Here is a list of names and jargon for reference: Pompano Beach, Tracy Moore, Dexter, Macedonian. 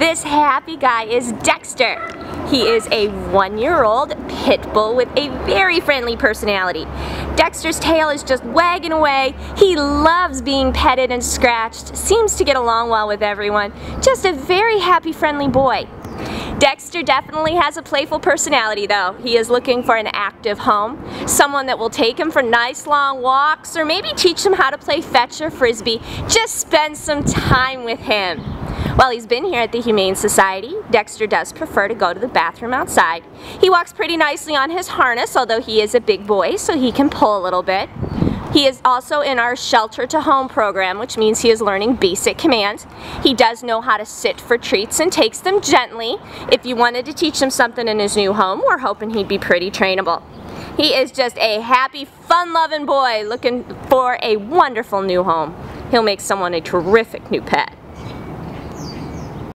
This happy guy is Dexter. He is a 1-year-old pit bull with a very friendly personality. Dexter's tail is just wagging away. He loves being petted and scratched, seems to get along well with everyone. Just a very happy, friendly boy. Dexter definitely has a playful personality though. He is looking for an active home, someone that will take him for nice long walks or maybe teach him how to play fetch or frisbee. Just spend some time with him. While he's been here at the Humane Society, Dexter does prefer to go to the bathroom outside. He walks pretty nicely on his harness, although he is a big boy, so he can pull a little bit. He is also in our shelter to home program, which means he is learning basic commands. He does know how to sit for treats and takes them gently. If you wanted to teach him something in his new home, we're hoping he'd be pretty trainable. He is just a happy, fun-loving boy looking for a wonderful new home. He'll make someone a terrific new pet.